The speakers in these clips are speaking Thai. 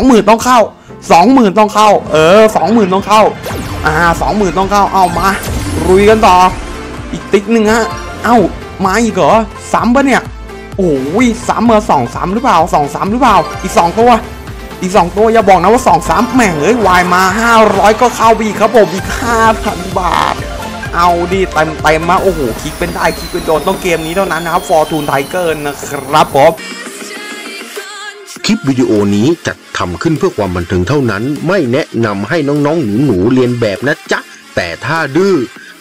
20,000ต้องเข้า20,000ต้องเข้า20,000ต้องเข้า20,000ต้องเข้าเอามารุยกันต่ออีกติ๊กหนึ่งฮะเอ้ามาอีกเหรอซ้ำปะเนี่ยโอ้ยซ้ำเมื่อ2-3หรือเปล่า2-3หรือเปล่าอีก2ตัวอย่าบอกนะว่า2-3แม่งเอ้ยวายมา500ก็เข้าบีครับผมอีก 5,000 บาทเอาดีเต็มๆมาโอ้โหคลิกเป็นได้คลิกเป็นโดนต้องเกมนี้เท่านั้นนะครับ Fortune Tiger นะครับผมคลิปวิดีโอนี้จัดทำขึ้นเพื่อความบันเทิงเท่านั้นไม่แนะนำให้น้องๆหนูๆเรียนแบบนะจ๊ะแต่ถ้าดื้อ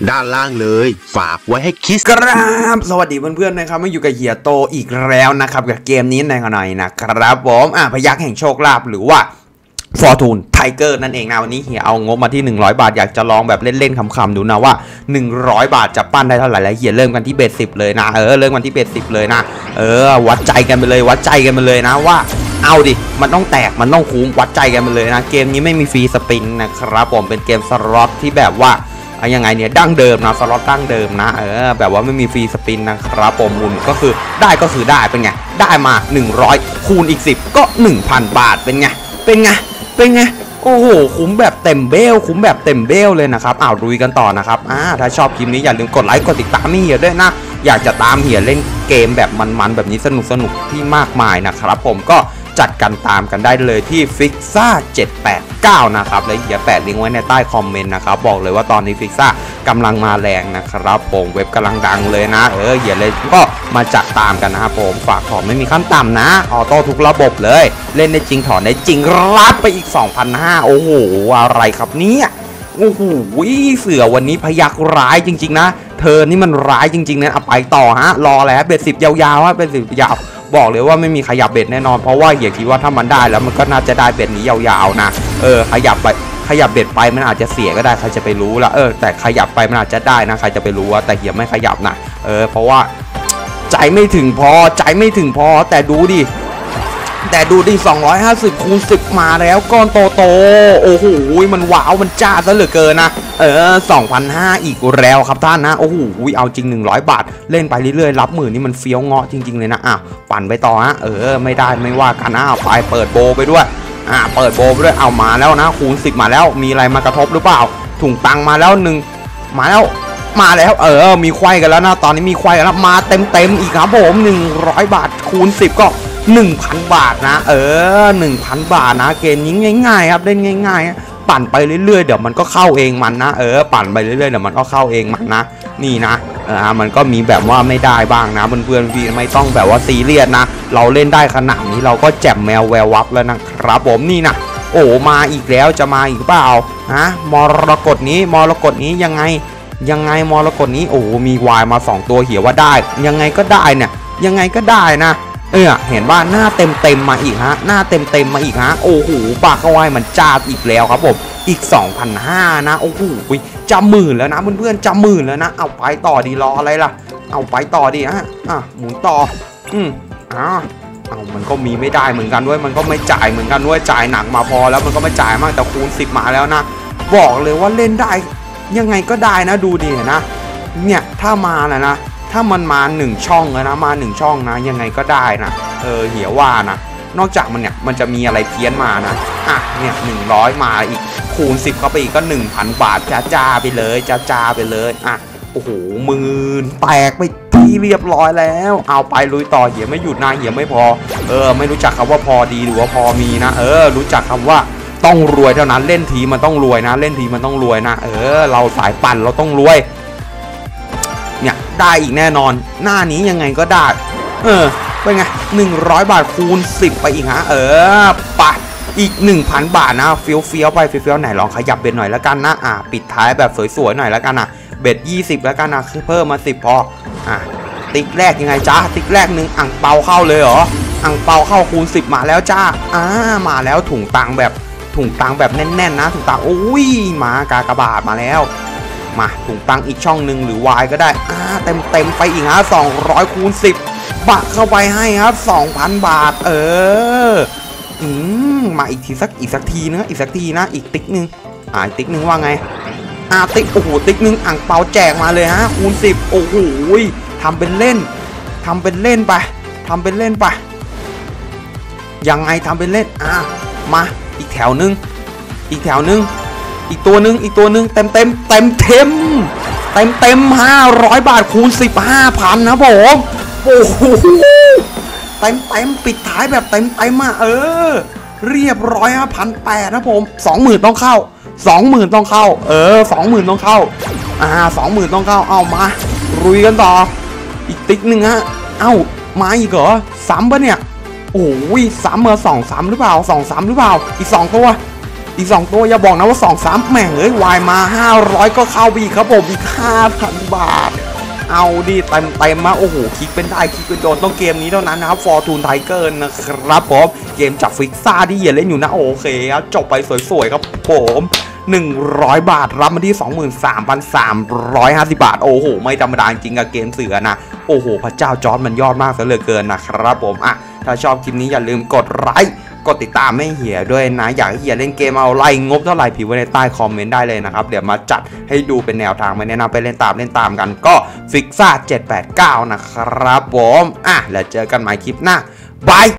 ด้านล่างเลยฝากไว้ให้คิดครับสวัสดีเพื่อนๆนะครับมาอยู่กับเฮียโตอีกแล้วนะครับกับเกมนี้ในหน่อยนะครับผมพยัคฆ์แห่งโชคลาภหรือว่า Fortune Tiger นั่นเองนะวันนี้เฮียเอางบมาที่100 บาทอยากจะลองแบบเล่นๆคำๆดูนะว่า100 บาทจะปั้นได้เท่าไหร่แล้วเฮียเริ่มกันที่เบส10เลยนะเริ่มกันที่เบส10เลยนะวัดใจกันไปเลยวัดใจกันไปเลยนะว่าเอาดิมันต้องแตกมันต้องคุ้มวัดใจกันไปเลยนะเกมนี้ไม่มีฟรีสปินนะครับผมเป็นเกมสล็อตที่แบบว่ายังไงเนี่ยดั้งเดิมนะสล็อตดั้งเดิมนะแบบว่าไม่มีฟรีสปินนะครับผมมูลก็คือได้เป็นไงได้มา100คูณอีก10ก็1,000 บาทเป็นไงโอ้โหคุ้มแบบเต็มเบลเลยนะครับอ้าวลุยกันต่อนะครับถ้าชอบคลิปนี้อย่าลืมกดไลค์กดติดตามเฮียด้วยนะอยากจะตามเฮียเล่นเกมแบบมันๆแบบนี้สนุกที่มากมายนะครับผมก็จัดกันตามกันได้เลยที่ฟิกซ่า789นะครับและอย่าแปะลิงก์ไว้ในใต้คอมเมนต์นะครับบอกเลยว่าตอนนี้ฟิกซ่ากำลังมาแรงนะครับผมเว็บกำลังดังเลยนะอย่าเลยก็มาจัดตามกันนะครับผมฝากถอนไม่มีขั้นต่ำนะออโต้ทุกระบบเลยเล่นได้จริงถอนได้จริงรับไปอีก 2,500 โอ้โหอะไรครับเนี่ยโอ้โหเสือวันนี้พยักร้ายจริงๆนะเธอนี่มันร้ายจริงๆนะเอาไปต่อฮะรอแล้วเบ็ด10ยาวๆฮะเบ็ด10ยาวบอกเลยว่าไม่มีขยับเบ็ดแน่นอนเพราะว่าเฮียคิดว่าถ้ามันได้แล้วมันก็น่าจะได้เบ็ดนี้ยาวๆนะขยับเบ็ดไปมันอาจจะเสียก็ได้ใครจะไปรู้ล่ะแต่ขยับไปมันอาจจะได้นะใครจะไปรู้ว่าแต่เฮียไม่ขยับนะเพราะว่าใจไม่ถึงพอแต่ดูดิ250คูณ10มาแล้วก้อนโตๆโอ้โหมันว้าวมันจ้าซะเหลือเกินนะ2,500 อีกแล้วครับท่านนะโอ้โหเอาจริง100บาทเล่นไปเรื่อยๆรับหมื่นนี่มันเฟี้ยวเงาะจริงๆเลยนะปั่นไปต่อฮะไม่ได้ไม่ว่ากันไปเปิดโบไปด้วยเปิดโบไปด้วยเอามาแล้วนะคูณ10มาแล้วมีอะไรมากระทบหรือเปล่าถุงตังมาแล้ว1มาแล้วมีไขว้กันแล้วนะตอนนี้มีไขว้กันแล้วมาเต็มๆอีกครับผม100บาทคูณ10ก็1,000 บาทนะ1,000 บาทนะเกมนี้ง่ายๆครับเล่นง่ายๆปั่นไปเรื่อยๆเดี๋ยวมันก็เข้าเองมันนะปั่นไปเรื่อยๆเดี๋ยวมันก็เข้าเองมันนะนี่นะมันก็มีแบบว่าไม่ได้บ้างนะเพื่อนๆพี่ไม่ต้องแบบว่าซีเรียสนะเราเล่นได้ขนาดนี้เราก็แจ่มแมวแวววับแล้วนะครับผมนี่นะโอ้มาอีกแล้วจะมาอีกเปล่าฮะมรกตนี้ยังไงมรกตนี้โอ้มีวายมา2ตัวเหี่ยวว่าได้ยังไงก็ได้เนี่ยยังไงก็ได้นะเห็นว่าหน้าเต็มมาอีกฮะโอ้โหปากเขาไว้มันจ้าอีกแล้วครับผมอีก 2,500 นะโอ้โหจะหมื่นแล้วนะเพื่อนๆจะหมื่นแล้วนะเอาไปต่อดีรออะไรล่ะเอาไปต่อดีฮะหมุนต่อเอามันก็มีไม่ได้เหมือนกันด้วยมันก็ไม่จ่ายเหมือนกันด้วยจ่ายหนักมาพอแล้วมันก็ไม่จ่ายมากแต่คูณ10มาแล้วนะบอกเลยว่าเล่นได้ยังไงก็ได้นะดูดินะเนี่ยถ้ามาน่ะนะถ้ามันมา1ช่องแล้วนะมา1ช่องนะยังไงก็ได้นะเหี่ยวว่านะนอกจากมันเนี่ยมันจะมีอะไรเพี้ยนมานะเนี่ย100มาอีกคูณ10เข้าไปอีกก็ 1,000 บาทจ้าไปเลยไปเลยโอ้โห10,000แตกไปที่เรียบร้อยแล้วเอาไปลุยต่อเหี่ยวไม่หยุดนะเหี่ยวไม่พอไม่รู้จักคำว่าพอดีหรือว่าพอมีนะรู้จักคำว่าต้องรวยเท่านั้นเล่นทีมันต้องรวยนะเราสายปั่นเราต้องรวยเนี่ยได้อีกแน่นอนหน้านี้ยังไงก็ได้เป็นไง100 บาทคูณ10ไปอีกฮะปะอีก 1,000 บาทนะเฟี้ยวไปเฟี้ยวไหนลองขยับเบ็ดหน่อยแล้วกันนะปิดท้ายแบบสวยๆหน่อยแล้วกันนะเบ็ด20แล้วกันนะเพิ่มมา10พอติ๊กแรกยังไงจ้าติ๊กแรกหนึ่งอั่งเปาเข้าเลยเหรออั่งเปาเข้าคูณ10มาแล้วจ้ามาแล้วถุงตังแบบแน่นๆนะถุงตังโอ้ยมากากบาทมาแล้วมาถุงตังอีกช่องหนึ่งหรือวายก็ได้เต็มไปอีกฮะ200คูณ10บาทเข้าไปให้ครับ 2,000 บาทมาอีกทีสักทีนะอีกติ๊กหนึ่งติ๊กหนึ่งว่าไงติ๊กโอ้โหติ๊กหนึ่งอั่งเปาแจกมาเลยฮะคูณ10โอ้โหทำเป็นเล่นไปยังไงทำเป็นเล่น มาอีกแถวนึงอีกแถวนึงอีกตัวนึงอีกตัวนึงเต็ม500 บาทคูณ 15,000 นะผมโอ้โหเต็มปิดท้ายแบบเต็มมาเรียบร้อย 5,800 นะผม 20,000 ต้องเข้า 20,000 ต้องเข้า 20,000 ต้องเข้า 20,000 ต้องเข้าเอามารุยกันต่ออีกติ๊กนึงฮะเอ้ามาอีกเหรอซ้ำปะเนี่ยโอ้ยซ้ำ2-3หรือเปล่า2-3หรือเปล่าอีก2ตัวอีก2ตัวอย่าบอกนะว่า 2-3 แม่งเอ้ยวายมา500ก็เข้าไปอีกครับผมอีก 5,000 บาทเอาดิเต็มมาโอ้โหคลิกเป็นได้คลิกเป็นโดนต้องเกมนี้เท่านั้นนะครับ Fortune Tiger นะครับผมเกมจากฟิกซ่าที่เหยียดเล่นอยู่นะโอเคครับจบไปสวยๆครับผม100 บาทรับมาที่ 23,350 บาทโอ้โหไม่ธรรมดาจริงกับเกมเสือนะโอ้โหพระเจ้าจอร์จมันยอดมากซะเหลือเกินนะครับผมอ่ะถ้าชอบคลิปนี้อย่าลืมกดไลค์กดติดตามให้เฮียด้วยนะอยากให้เฮียเล่นเกมเอาไรงบเท่าไหร่พิมพ์ไว้ในใต้คอมเมนต์ได้เลยนะครับเดี๋ยวมาจัดให้ดูเป็นแนวทางมาแนะนำไปเล่นตามกันก็ฟิกซ่า789นะครับผมอ่ะแล้วเจอกันใหม่คลิปหน้าบาย